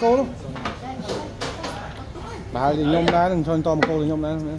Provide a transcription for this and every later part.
Cô luôn. Bà thì nhông đá đừng cho anh to một cô thì nhông đá nữa.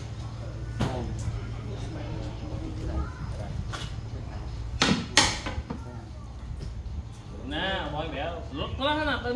Nè, bói béo, lột nó hết nạp rồi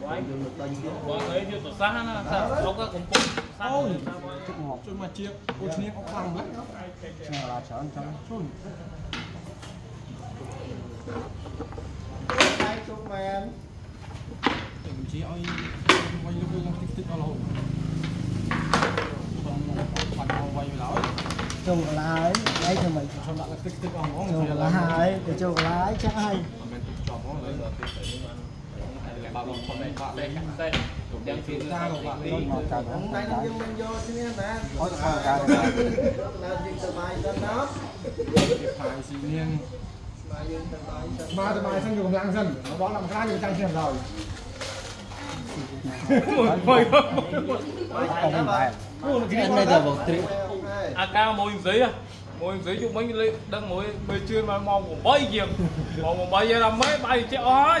Bỏ lấy vô tổ sát nó sao không có cũng sao. Chứ mà chiếc cô chuyên có phòng á. Chờ là chờ anh cho chút. Hai chục màn. Chỉ ơi quay lúc luôn tích tích bao lâu còn quay lỗi châu lái lấy cho mình xong đặt tích tích bao món rồi là hai để châu lái chắc hay bà con này bạn đây đây đem tiền ra rồi bạn đi hôm nay nhưng mình vô chứ nha mẹ có được không cả làm gì từ bài cho nó phải gì riêng mà từ bài sang dùng lang dân nó bó làm ra nhiều trang tiền rồi mày ca mồi giấy chụp mấy cái đăng mồi mày chưa mà mong của bay gì mong của bay là mấy bay triệu ơi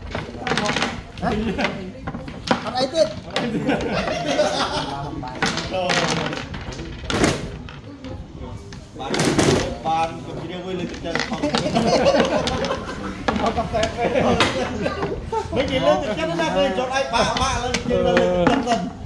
Bắt ấy tiết. Bạn còn kia vui lên chân không. Không tập mấy chị lên chân nó ra lên chọn ai bà lên chân lên